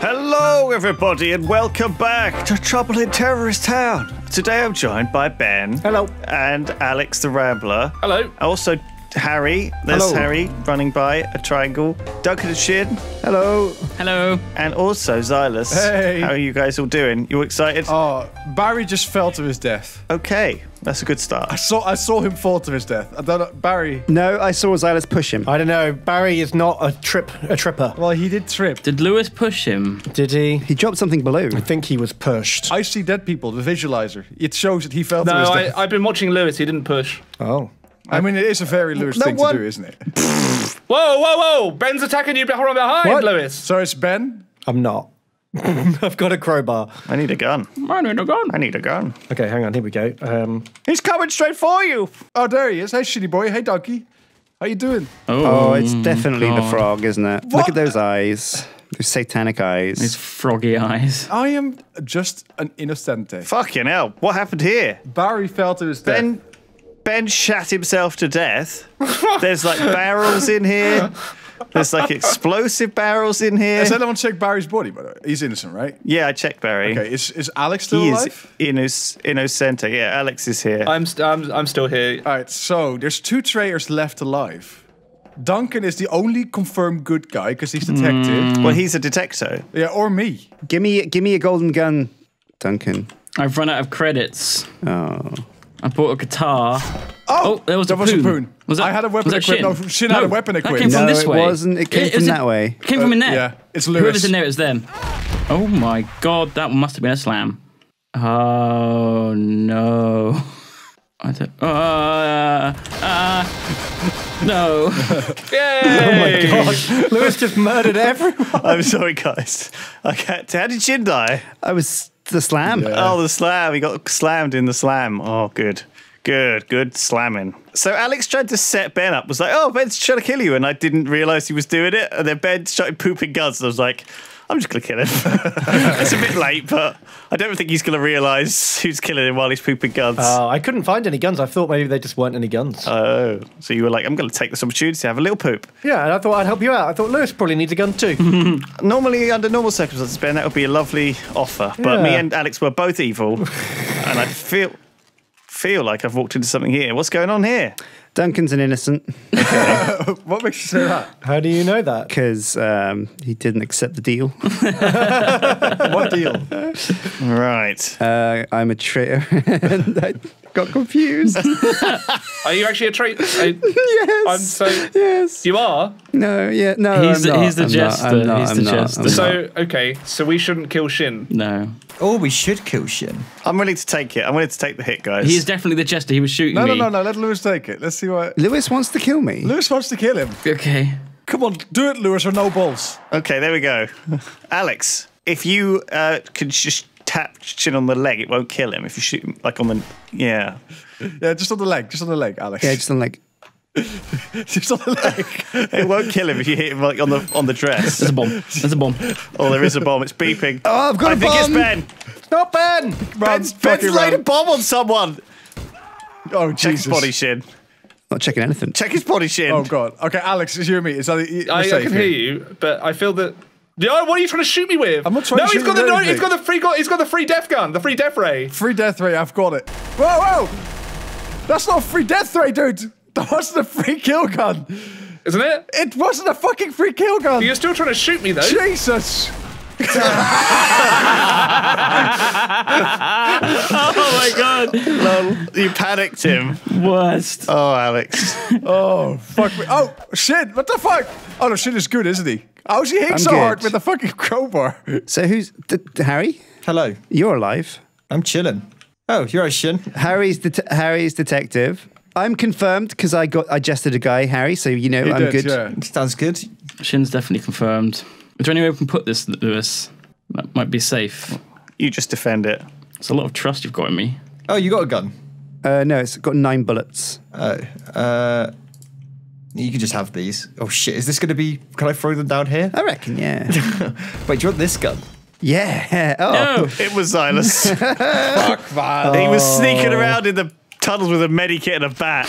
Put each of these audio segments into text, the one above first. Hello everybody and welcome back to Trouble in Terrorist Town. Today I'm joined by Ben. Hello. And Alex the Rambler. Hello. Also Harry. There's hello. Harry running by a triangle. Duncan and Sjin. Hello. Hello. And also Xylus. Hey. How are you guys all doing? You excited? Oh, Barry just fell to his death. Okay. That's a good start. I saw him fall to his death. I don't know, Barry. No, I saw Xylus push him. I don't know. Barry is not a tripper. Well, he did trip. Did Lewis push him? Did he? He dropped something below. I think he was pushed. I See Dead People, the visualizer. It shows that he fell to his death. No, I've been watching Lewis. He didn't push. Oh. I mean, it is a very Lewis thing to do, isn't it? Whoa, whoa, whoa! Ben's attacking you from behind, what? Lewis. So it's Ben? I'm not. I've got a crowbar. I need a gun. I need a gun. I need a gun. Okay, hang on. Here we go. He's coming straight for you. Oh, there he is. Hey, shitty boy. Hey, donkey. How you doing? Oh, it's definitely the frog, isn't it? What? Look at those eyes. Those satanic eyes. These froggy eyes. I am just an innocente. Fucking hell. What happened here? Barry fell to his death. Ben shat himself to death. There's like barrels in here. There's like explosive barrels in here. Has anyone checked Barry's body? By the way, he's innocent, right? Yeah, I checked Barry. Okay, is Alex still alive? He is innocent. Yeah, Alex is here. I'm still here. All right, so there's two traitors left alive. Duncan is the only confirmed good guy because he's detective. Well, he's a detective. Yeah, or me. Give me a golden gun, Duncan. I've run out of credits. Oh. I bought a guitar. Oh, there was a poon. Was that, I had a weapon equipped. No, Sjin had a weapon equipped. That came from this way. It wasn't. It came from that way. It came from in there. Yeah, it's Lewis. Whoever's in there, it's them. Oh my god, that must have been a slam. Oh no. I don't. No. Yay! Oh my god. Lewis just murdered everyone. I'm sorry, guys. I can't. How did Sjin die? I was. The slam? Yeah. Oh, the slam. He got slammed in the slam. Oh, good. Good, good slamming. So Alex tried to set Ben up. Was like, oh, Ben's trying to kill you. And I didn't realise he was doing it. And then Ben started pooping guns. And I was like, I'm just going to kill him. It's a bit late, but I don't think he's going to realise who's killing him while he's pooping guns. Oh, I couldn't find any guns. I thought maybe there just weren't any guns. Oh, so you were like, I'm going to take this opportunity to have a little poop. Yeah, and I thought I'd help you out. I thought Lewis probably needs a gun too. Normally, under normal circumstances, Ben, that would be a lovely offer. But me and Alex were both evil. And I feel like I've walked into something here. What's going on here? Duncan's an innocent. Okay. What makes you say that? How do you know that? Because he didn't accept the deal. What deal? Right. I'm a traitor. And I got confused. Are you actually a traitor? Yes. I'm so. Yes. You are? No. Yeah. No. He's the jester. He's the jester. So okay. So we shouldn't kill Sjin. No. Oh, we should kill Sjin. I'm willing to take it. I'm willing to take the hit, guys. He is definitely the jester. He was shooting me. No. Let Lewis take it. Let's see what. Lewis wants to kill me. Lewis wants to kill him. Okay. Come on, do it, Lewis, or no balls. Okay, there we go. Alex, if you could just tap Sjin on the leg, it won't kill him. If you shoot him, like on the yeah, just on the leg, Alex. Yeah, just on the leg. Just on the leg. It won't kill him if you hit him like on the dress. There's a bomb. There's a bomb. Oh, there is a bomb. It's beeping. Oh, I've got a bomb. I think it's Ben. It's not Ben. Ben's laid a bomb on someone. Oh, Jesus. Check his body, Sjin. Not checking anything. Check his body, Sjin. Oh, God. Okay, Alex, it's you and me. Is that I can hear you, but I feel that... Oh, what are you trying to shoot me with? I'm not trying to shoot you with anything. No, he's got the free death gun, the free death ray. Free death ray, I've got it. Whoa, whoa! That's not a free death ray, dude. That wasn't a free kill gun. Isn't it? It wasn't a fucking free kill gun. You're still trying to shoot me, though. Jesus. Oh my god! Lol. You panicked him. Worst. Oh, Alex. Oh, fuck me. Oh, Sjin! What the fuck? Oh no, Sjin is good, isn't he? How's he hitting so hard with the fucking crowbar? So who's Harry? Hello. You're alive. I'm chilling. Oh, you're a Sjin. Harry's detective. I'm confirmed because I jested a guy, Harry. So you know I'm good. Yeah. Sounds good. Shin's definitely confirmed. Is there any way we can put this, Lewis? That might be safe. You just defend it. It's a lot of trust you've got in me. Oh, you got a gun? No, it's got 9 bullets. Oh, you can just have these. Oh shit, is this going to be... Can I throw them down here? I reckon, yeah. Wait, do you want this gun? Yeah. Oh. No, it was Xylus. Fuck, man. He was sneaking around in the tunnels with a medikit and a bat.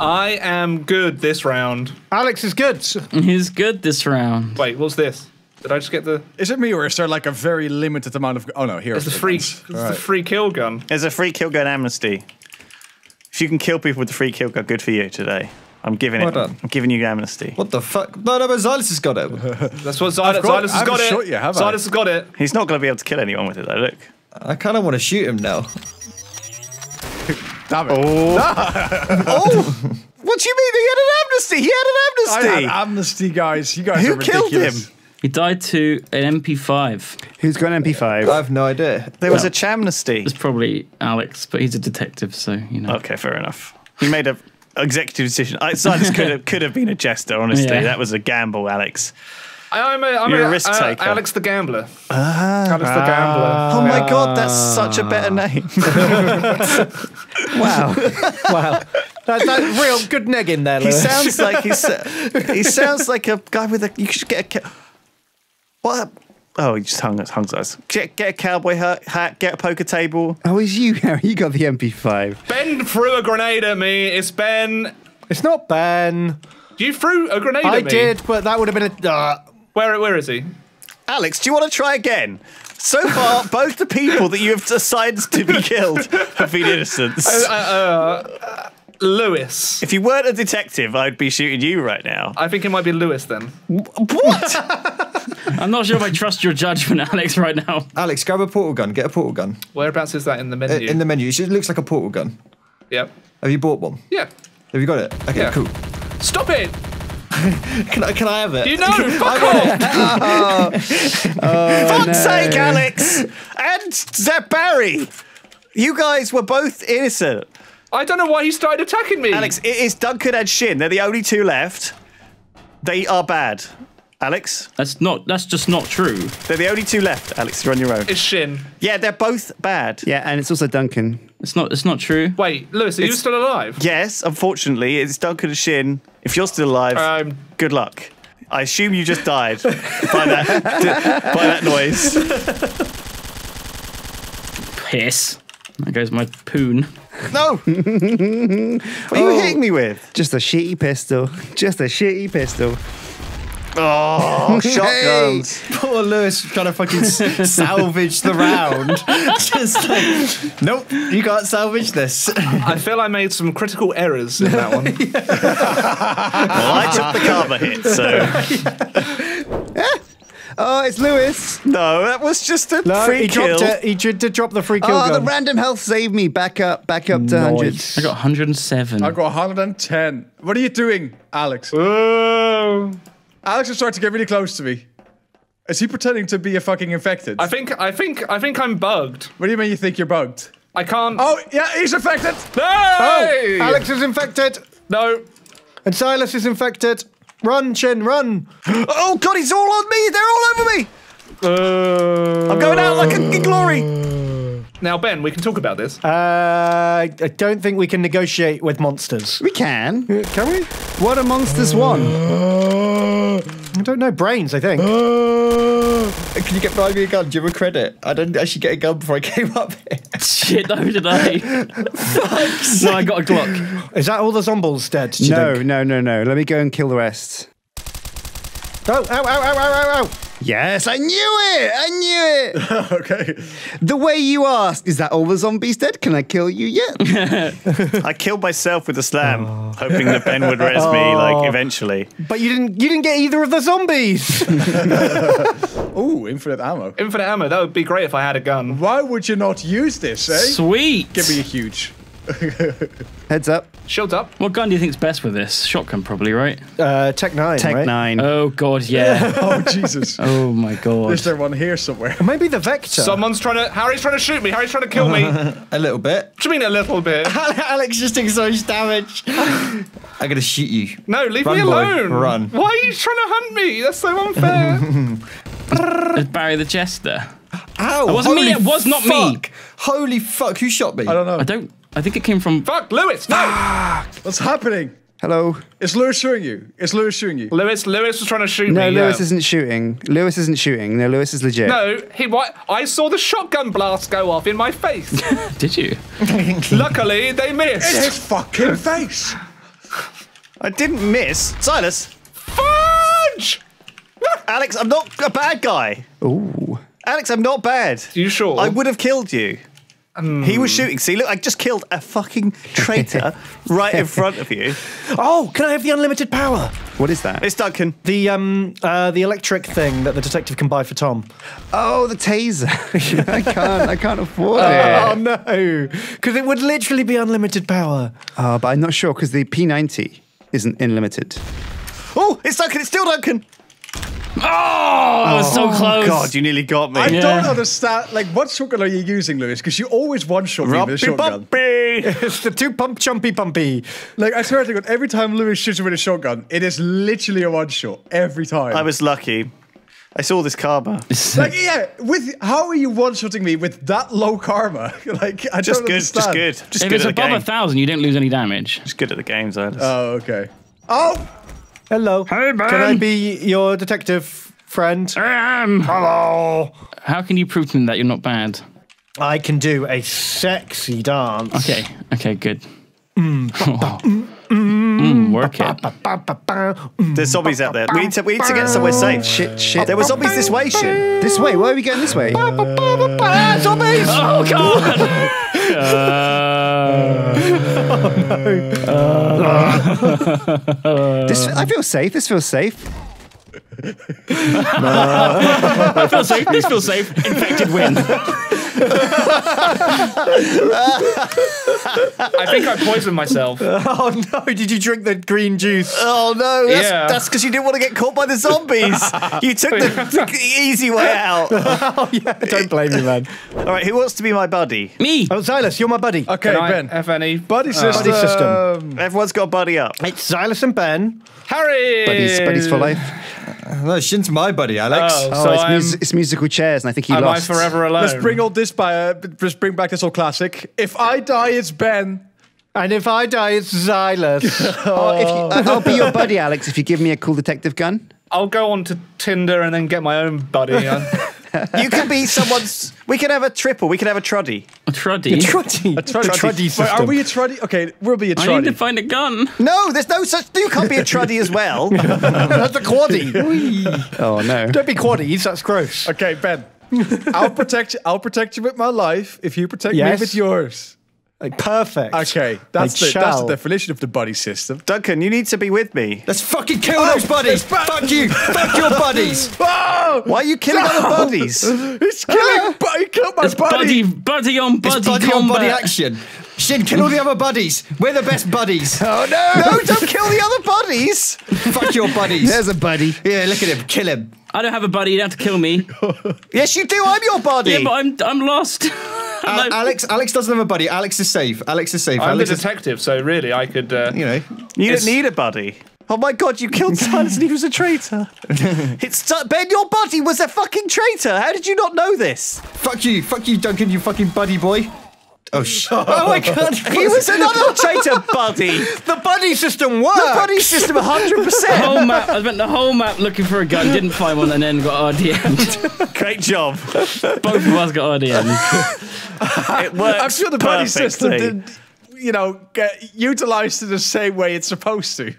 I am good this round. Alex is good. He's good this round. Wait, what's this? Did I just get the... Is it me or is there like a very limited amount of... Oh no, here it's the free. It's the free kill gun. There's a free kill gun amnesty. If you can kill people with the free kill gun, good for you today. I'm giving it. I'm giving you amnesty. What the fuck? No, no, but Xylus has got it. That's what Xylus has got it. Xylus has got it. He's not going to be able to kill anyone with it though, look. I kind of want to shoot him now. Damn it. Oh. No. Oh. What do you mean? He had an amnesty. He had an amnesty. I had amnesty, guys. You guys are ridiculous. Who killed him? He died to an MP5. Who's got an MP5? I have no idea. There was a chamnesty. It's probably Alex, but he's a detective, so, you know. Okay, fair enough. He made an executive decision. Xylus could have been a jester, honestly. Yeah. That was a gamble, Alex. I'm a risk taker. Alex the Gambler. Alex the Gambler. Oh my God, that's such a better name. Wow. Wow. That real good neg in there, Lewis. He sounds like he sounds like a guy with a... You should get a... What? Oh, he just hung us. Get a cowboy hat, get a poker table. Oh, it's you, Harry. You got the MP5. Ben threw a grenade at me. It's Ben. It's not Ben. You threw a grenade at me. I did, but that would have been a... Where is he? Alex, do you want to try again? So far, both the people that you have decided to be killed have been innocents. Lewis. If you weren't a detective, I'd be shooting you right now. I think it might be Lewis then. What? I'm not sure if I trust your judgment, Alex, right now. Alex, grab a portal gun. Get a portal gun. Whereabouts is that in the menu? In the menu. It looks like a portal gun. Yep. Have you bought one? Yeah. Have you got it? Okay, cool. Stop it! Can I have it? You know, fuck off! Fuck's sake, Alex! And Zeb Barry! You guys were both innocent. I don't know why he started attacking me. Alex, it is Duncan and Sjin. They're the only two left. They are bad. Alex? That's just not true. They're the only two left, Alex. You're on your own. It's Sjin. Yeah, they're both bad. Yeah, and it's also Duncan. It's not true. Wait, Lewis, are you still alive? Yes, unfortunately. It's Duncan and Sjin. If you're still alive, good luck. I assume you just died by that noise. Piss. There goes my poon. No! What are you hitting me with? Just a shitty pistol. Just a shitty pistol. Oh, shotguns. Hey. Poor Lewis trying to fucking salvage the round. Just like, nope, you can't salvage this. I feel I made some critical errors in that one. Well, I took the karma hit, so... Oh, it's Lewis. No, that was just a free kill. He did drop the free kill gun. The random health saved me. Back up to 100. I got 107. I got 110. What are you doing, Alex? Whoa. Alex is starting to get really close to me. Is he pretending to be a fucking infected? I think I'm bugged. What do you mean you think you're bugged? I can't. Oh, yeah, he's infected. No! Oh, Alex is infected. No. And Xylus is infected. Run, Sjin, run! Oh God, he's all on me! They're all over me! I'm going out like in glory! Now, Ben, we can talk about this. I don't think we can negotiate with monsters. We can. Can we? What are monsters won? I don't know. Brains, I think. Can you buy me a gun? Do you have a credit? I didn't actually get a gun before I came up here. Shit, no, did I? No, I got a Glock. Is that all the zombies dead? No. Let me go and kill the rest. Oh, ow. Yes, I knew it! Okay. The way you asked, is that all the zombies dead? Can I kill you yet? I killed myself with a slam, hoping that Ben would res me, like, eventually. But you didn't get either of the zombies! Ooh, infinite ammo. Infinite ammo, that would be great if I had a gun. Why would you not use this, eh? Sweet! Give me a huge. Heads up. Shields up. What gun do you think's best with this? Shotgun probably, right? Tech 9, Tech 9. Oh, God, yeah. Oh, Jesus. Oh, my God. Is there one here somewhere? Maybe the Vector. Someone's trying to... Harry's trying to shoot me. Harry's trying to kill me. A little bit. What do you mean a little bit? Alex just takes so much damage. I'm going to shoot you. No, leave me alone. Boy, run. Why are you trying to hunt me? That's so unfair. It's Barry the Jester. Ow. It wasn't me. It was not me. Holy fuck. Who shot me? I don't know. I think it came from... Fuck, Lewis, no! What's happening? Hello. Is Lewis shooting you? Is Lewis shooting you? Lewis was trying to shoot me. No, Lewis isn't shooting. Lewis isn't shooting. No, Lewis is legit. No, he. What? I saw the shotgun blast go off in my face. Did you? Luckily, they missed. It's his fucking face. I didn't miss, Xylus. Fudge! Alex, I'm not a bad guy. Ooh. Alex, I'm not bad. You sure? I would have killed you. He was shooting. See, look, I just killed a fucking traitor right in front of you. Oh, can I have the unlimited power? What is that? It's Duncan. The electric thing that the detective can buy for Tom. Oh, the taser. I can't afford it. Oh, no. Because it would literally be unlimited power. Oh, but I'm not sure because the P90 isn't unlimited. Oh, it's Duncan. It's still Duncan. Oh, I was so close. God, you nearly got me. I don't understand. Like, what shotgun are you using, Lewis? Because you always one-shot me with a shotgun. It's the two-pump chumpy pumpy. Like, I swear to God, every time Lewis shoots you with a shotgun, it is literally a one-shot. Every time. I was lucky. I saw this karma. Like, yeah, with how are you one-shotting me with that low karma? Like, I just don't understand. Just good. If it's above 1,000, you don't lose any damage. Just good at the games, Alice. Oh, okay. Oh! Hello. Hey, man. Can I be your detective friend? I am. Hello. How can you prove to me that you're not bad? I can do a sexy dance. Okay. Okay, good. Work it. There's zombies out there. We need to get somewhere safe. Shit. There were zombies this way, Sjin. This way? Why are we going this way? Zombies! Oh, God! Oh, no. I feel safe. This feels safe. I feel safe. This feels safe. Infected win. I think I poisoned myself. Oh no, did you drink the green juice? Oh no, that's because you didn't want to get caught by the zombies. You took the easy way out. Oh, yeah. Don't blame me, man. Alright, who wants to be my buddy? Me! Oh, Xylus, you're my buddy. Okay, Ben. Buddy system. Everyone's got a buddy up. It's Xylus and Ben. Harry! Buddies for life. No, Shin's my buddy, Alex. It's musical chairs, and I think he lost. Am I forever alone? Let's bring all this just bring back this old classic. If I die, it's Ben. And if I die, it's Xylus. I'll be your buddy, Alex, if you give me a cool detective gun. I'll go on to Tinder and then get my own buddy. You can be someone's... We can have a triple. We can have a truddy. A truddy? A truddy. A truddy. A truddy system. Wait, are we a truddy? Okay, we'll be a truddy. I need to find a gun. No, there's no such... You can't be a truddy as well. That's a quaddy. Oh, no. Don't be quaddies. That's gross. Okay, Ben. I'll protect you with my life if you protect me with yours. Like, perfect. Okay, that's the definition of the buddy system. Duncan, you need to be with me. Let's fucking kill those buddies! Fuck you! Fuck your buddies! Whoa! Why are you killing other buddies? It's killing buddy! Buddy on buddy, buddy action. Sjin, kill all the other buddies. We're the best buddies. Oh no! No, don't kill the other buddies! Fuck your buddies. There's a buddy. Yeah, look at him. Kill him. I don't have a buddy. You don't have to kill me. Yes, you do. I'm your buddy. Yeah, but I'm lost. Alex doesn't have a buddy. Alex is safe. I'm the detective, so really I could... you don't need a buddy. Oh my God, you killed Xylus and he was a traitor. Ben, your buddy was a fucking traitor. How did you not know this? Fuck you, Duncan, you fucking buddy boy. Oh, shit. Oh my God. He was another traitor buddy. The buddy system worked. The buddy system 100%. Whole map. I spent the whole map looking for a gun, didn't find one, and then got RDM'd. Great job. Both of us got RDM'd. It worked. I'm sure the buddy system didn't, get utilised in the same way it's supposed to.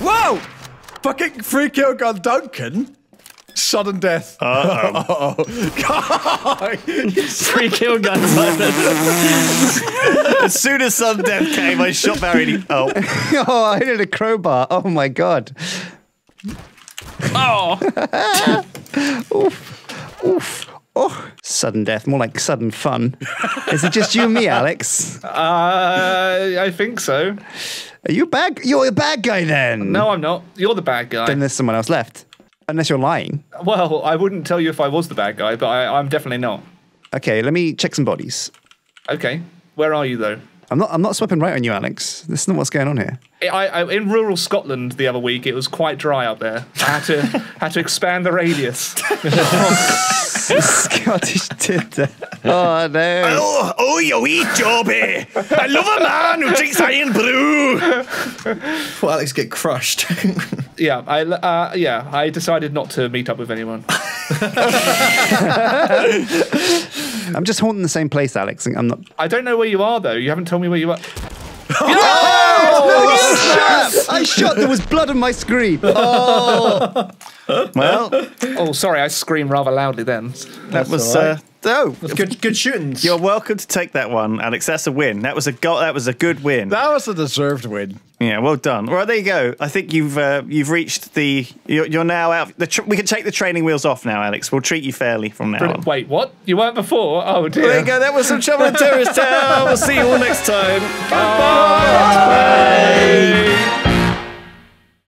Whoa! Fucking free kill gun Duncan. Sudden death. God. Free kill gun. As soon as sudden death came, I shot Barry. Oh. Oh, I did a crowbar. Oh my God. Oh. Oof. Oof. Oh. Sudden death. More like sudden fun. Is it just you and me, Alex? I think so. Are you bad? You're a bad guy then. No, I'm not. You're the bad guy. Then there's someone else left. Unless you're lying. Well, I wouldn't tell you if I was the bad guy, but I'm definitely not. Okay, let me check some bodies. Okay. Where are you, though? I'm not swapping right on you, Alex. This is not what's going on here. I in rural Scotland the other week, it was quite dry out there. I had to expand the radius. Scottish titter. Oh no. Oh, you wee jobby. I love a man who drinks iron brew. Well, Alex get crushed. I decided not to meet up with anyone. I'm just haunting the same place, Alex. I'm not. I don't know where you are, though. You haven't told me where you are. Oh, I shot. There was blood on my screen. Oh. Well. Oh, sorry. I screamed rather loudly then. That was. Right. Good shooting. You're welcome to take that one, Alex. That's a win. That was a good win. That was a deserved win. Yeah, well done. All right, there you go. I think you've reached the. You're now out. We can take the training wheels off now, Alex. We'll treat you fairly from now on. Wait, what? You weren't before? Oh dear. Well, there you go. That was some Trouble in Terrorist Town. We'll see you all next time. Goodbye. Bye. Bye.